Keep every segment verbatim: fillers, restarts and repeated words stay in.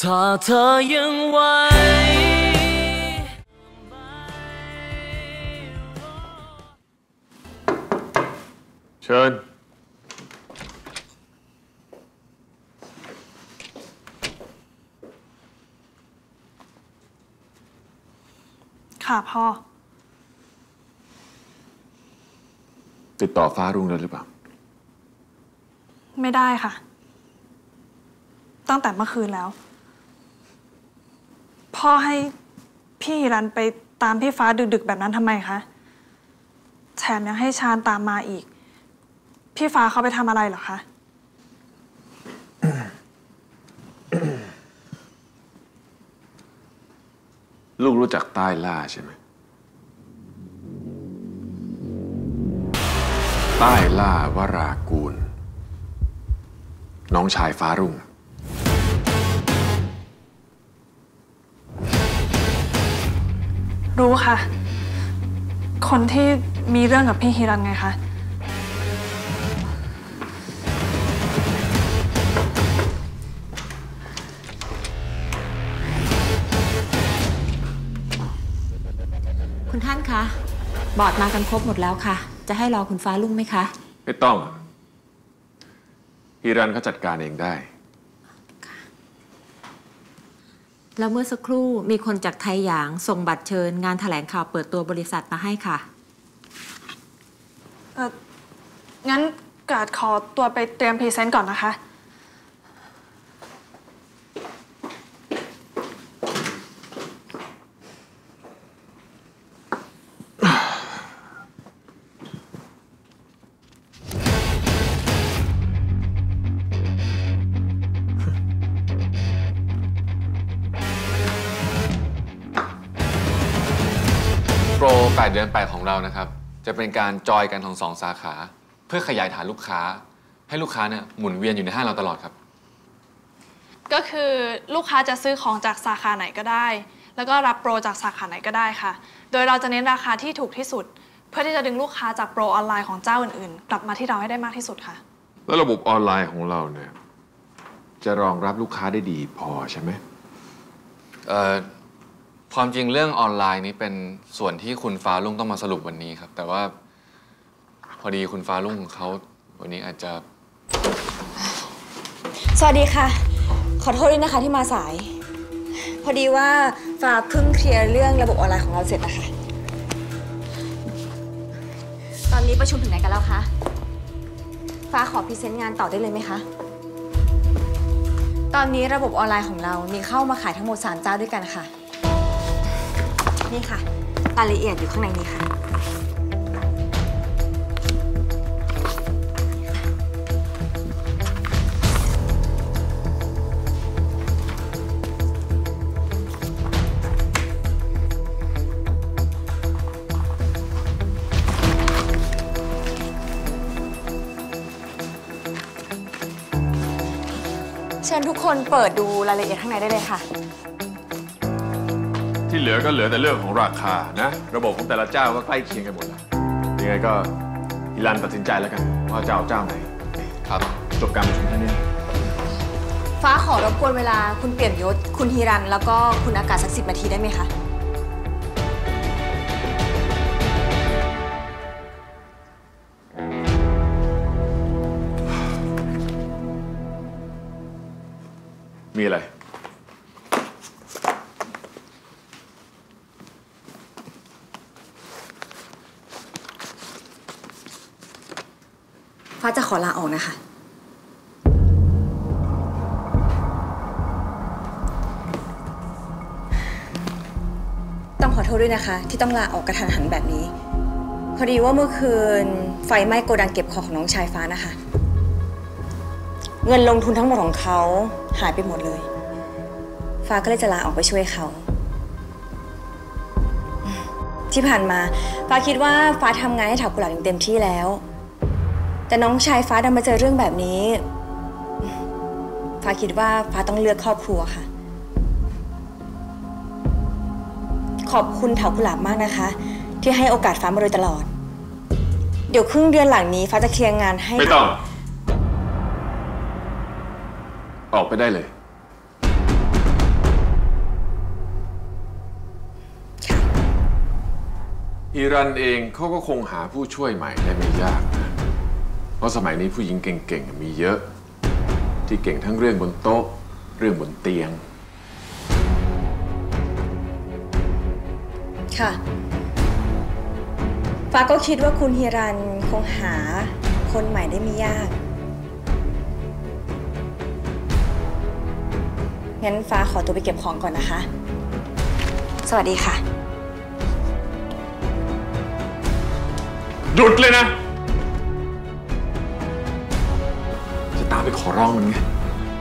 ถ้าเธอยังไหวเชิญค่ะพ่อติดต่อฟ้ารุ่งได้หรือเปล่าไม่ได้ค่ะตั้งแต่เมื่อคืนแล้วพ่อให้พี่รันไปตามพี่ฟ้าดึกๆแบบนั้นทำไมคะแถมยังให้ชาญตามมาอีกพี่ฟ้าเขาไปทำอะไรเหรอคะ ลูกรู้จักใต้ล่าใช่ไหมใต้ล่าวรากูลน้องชายฟ้ารุ่งรู้ค่ะคนที่มีเรื่องกับพี่ฮิรันไงคะคุณท่านคะบอร์ดมากันครบหมดแล้วค่ะจะให้รอคุณฟ้ารุ่งไหมคะไม่ต้องฮิรันเขาจัดการเองได้แล้วเมื่อสักครู่มีคนจากไทยหยางส่งบัตรเชิญงานแถลงข่าวเปิดตัวบริษัทมาให้ค่ะเอองั้นกาดขอตัวไปเตรียมพรีเซนต์ก่อนนะคะโปรแปดเดือนแปดของเรานะครับจะเป็นการจอยกันของสองสาขาเพื่อขยายฐานลูกค้าให้ลูกค้าเนี่ยหมุนเวียนอยู่ในห้างเราตลอดครับก็คือลูกค้าจะซื้อของจากสาขาไหนก็ได้แล้วก็รับโปรจากสาขาไหนก็ได้ค่ะโดยเราจะเน้นราคาที่ถูกที่สุดเพื่อที่จะดึงลูกค้าจากโปรออนไลน์ของเจ้าอื่นๆกลับมาที่เราให้ได้มากที่สุดค่ะแล้วระบบออนไลน์ของเราเนี่ยจะรองรับลูกค้าได้ดีพอใช่ไหมเอ่อความจริงเรื่องออนไลน์นี้เป็นส่วนที่คุณฟ้ารุ่งต้องมาสรุปวันนี้ครับแต่ว่าพอดีคุณฟ้ารุ่งเขาวันนี้อาจจะสวัสดีค่ะขอโทษด้วยนะคะที่มาสายพอดีว่าฟ้าเพิ่งเคลียร์เรื่องระบบออนไลน์ของเราเสร็จนะคะตอนนี้ประชุมถึงไหนกันแล้วคะฟ้าขอพรีเซนต์งานต่อได้เลยไหมคะตอนนี้ระบบออนไลน์ของเรามีเข้ามาขายทั้งหมดสามเจ้าด้วยกันค่ะนี่ค่ะรายละเอียดอยู่ข้างในนี้ค่ะเชิญทุกคนเปิดดูรายละเอียดข้างในได้เลยค่ะที่เหลือก็เหลือแต่เรื่องของราคานะระบบของแต่ละเจ้าก็ใกล้เคียงกันหมดแล้วยังไงก็ฮิรันตัดสินใจแล้วกันว่าจะเอาเจ้าไหนครับจบการประชุมท่านนี้ฟ้าขอรบกวนเวลาคุณเปลี่ยนยศคุณฮิรันแล้วก็คุณอากาศสักสิบนาทีได้ไหมคะมีอะไรฟ้าจะขอลาออกนะคะต้องขอโทษด้วยนะคะที่ต้องลาออกกระทันหันแบบนี้พอดีว่าเมื่อคืนไฟไหม้โกดังเก็บของของน้องชายฟ้านะคะเงินลงทุนทั้งหมดของเขาหายไปหมดเลยฟ้าก็เลยจะลาออกไปช่วยเขาที่ผ่านมาฟ้าคิดว่าฟ้าทำงานให้ถาวกุหลาบอย่างเต็มที่แล้วแต่น้องชายฟ้าดันมาเจอเรื่องแบบนี้ฟ้าคิดว่าฟ้าต้องเลือกครอบครัวค่ะขอบคุณเถากุหลาบมากนะคะที่ให้โอกาสฟ้ามาโดยตลอดเดี๋ยวครึ่งเดือนหลังนี้ฟ้าจะเคลียร์งานให้ไม่ต้องออกไปได้เลย อิรันเองเขาก็คงหาผู้ช่วยใหม่ได้ไม่ยากนะเพราะสมัยนี้ผู้หญิงเก่งๆมีเยอะที่เก่งทั้งเรื่องบนโต๊ะเรื่องบนเตียงค่ะฟ้าก็คิดว่าคุณฮิรันคงหาคนใหม่ได้ไม่ยากงั้นฟ้าขอตัวไปเก็บของก่อนนะคะสวัสดีค่ะหยุดเลยนะจะตามไปขอร้องมันไง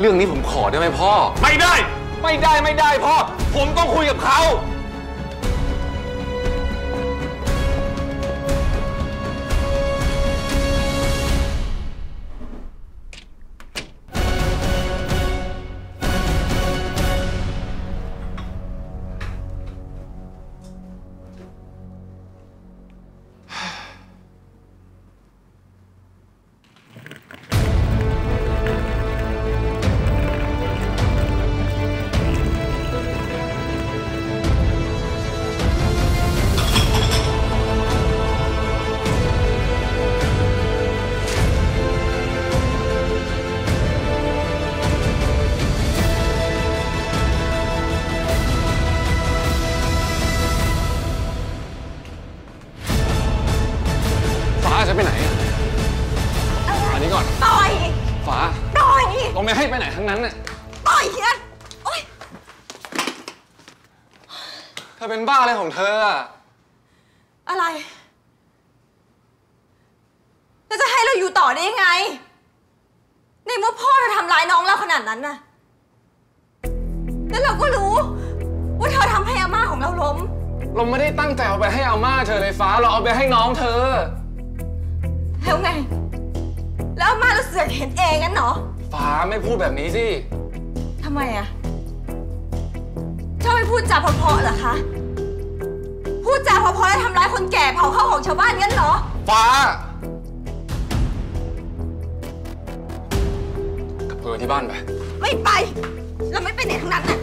เรื่องนี้ผมขอได้ไหมพ่อไม่ได้ไม่ได้ไม่ได้พ่อผมต้องคุยกับเขาเป็นบ้าอะไรของเธออะไรแล้วจะให้เราอยู่ต่อได้ยังไงในเมื่อพ่อเธอทำร้ายน้องเราขนาดนั้นน่ะแล้วเราก็รู้ว่าเธอทำให้อาม่าของเราล้มเราไม่ได้ตั้งใจเอาไปให้อาม่าเธอเลยฟ้าเราเอาไปให้น้องเธอแล้วไงแล้วอาม่าเราเสือกเห็นเองงั้นเหรอฟ้าไม่พูดแบบนี้สิทำไมอะชอบไปพูดจาเพราะๆเหรอคะพูดจาเพราะๆแล้วทำร้ายคนแก่เผาข้าวของชาวบ้านงั้นเหรอฟ้ากลับเธอที่บ้านไปไม่ไปเราไม่ไปไหนทั้งนั้นน่ะ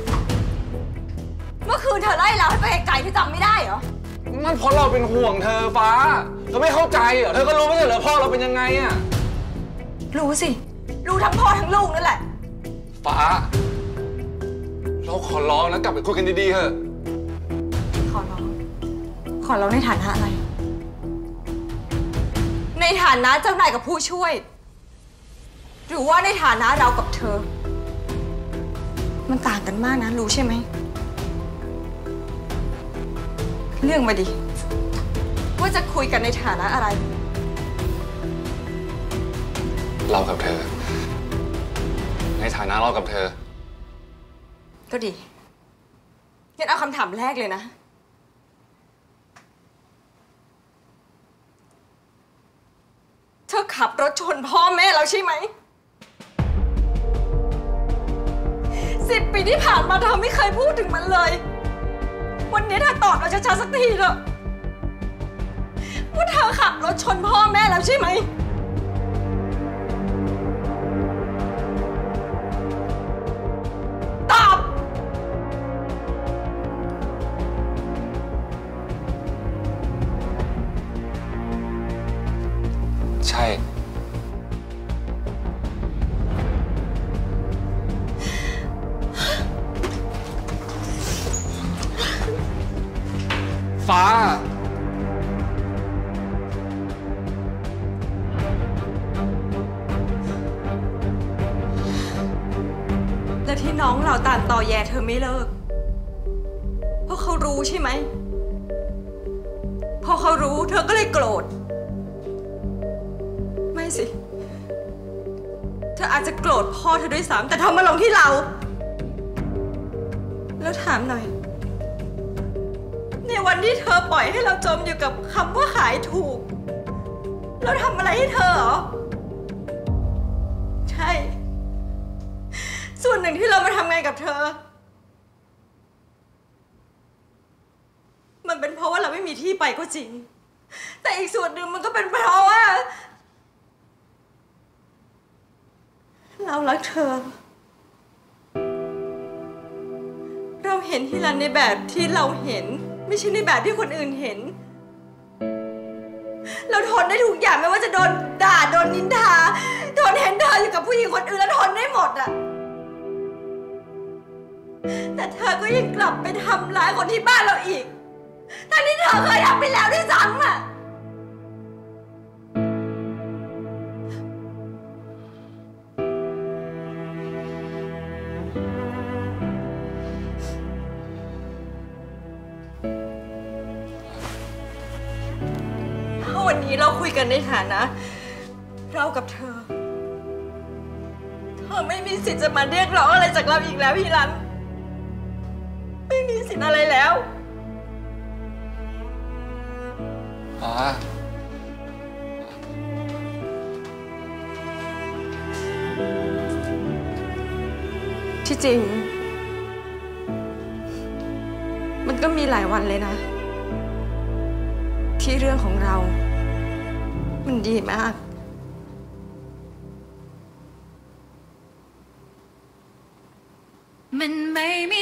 เมื่อคืนเธอไล่เราให้ไปไกลที่จำไม่ได้เหรอมันเพราะเราเป็นห่วงเธอฟ้าเธอไม่เข้าใจเหรอเธอก็รู้ไม่ใช่เหรอพ่อเราเป็นยังไงอะรู้สิรู้ทั้งพ่อทั้งลูกนั่นแหละฟ้าเราขอร้องนะกลับไปคุยกันดีๆเถอะขอร้องขอร้องในฐานะอะไรในฐานะเจ้านายกับผู้ช่วยหรือว่าในฐานะเรากับเธอมันต่างกันมากนะรู้ใช่ไหมเรื่องมาดิว่าจะคุยกันในฐานะอะไรเรากับเธอในฐานะเรากับเธอก็ดีงั้นเอาคำถามแรกเลยนะเธอขับรถชนพ่อแม่เราใช่ไหมสิบปีที่ผ่านมาเธอไม่เคยพูดถึงมันเลยวันนี้เธอตอบเราช้าๆสักทีเถอะว่าเธอขับรถชนพ่อแม่เราใช่ไหมฟ้าและที่น้องเราตามต่อแย่เธอไม่เลิกเพราะเขารู้ใช่ไหมพอเขารู้เธอก็เลยโกรธไม่สิเธออาจจะโกรธพ่อเธอด้วยซ้ำแต่เธอมาลงที่เราแล้วถามหน่อยในวันที่เธอปล่อยให้เราจมอยู่กับคำว่าขายถูกเราทำอะไรให้เธอเหรอใช่ส่วนหนึ่งที่เรามาทำงานกับเธอมันเป็นเพราะว่าเราไม่มีที่ไปก็จริงแต่อีกส่วนหนึ่งมันก็เป็นเพราะว่าเรารักเธอเราเห็นฮิรันในแบบที่เราเห็นไม่ใช่ในแบบที่คนอื่นเห็น เราทนได้ทุกอย่างไม่ว่าจะโดนด่าโดนนินทาโดนเห็นเธออยู่กับผู้หญิงคนอื่นแล้วทนได้หมดอะแต่เธอก็ยังกลับไปทำร้ายคนที่บ้านเราอีกทั้งที่เธอเคยทำไปแล้วด้วยซ้ำอะวันนี้เราคุยกันในฐานะเรากับเธอเธอไม่มีสิทธิ์จะมาเรียกร้องอะไรจากเราอีกแล้วพี่รันไม่มีสิทธิ์อะไรแล้วอ๋อที่จริงมันก็มีหลายวันเลยนะที่เรื่องของเรามันดีมากมันไม่มี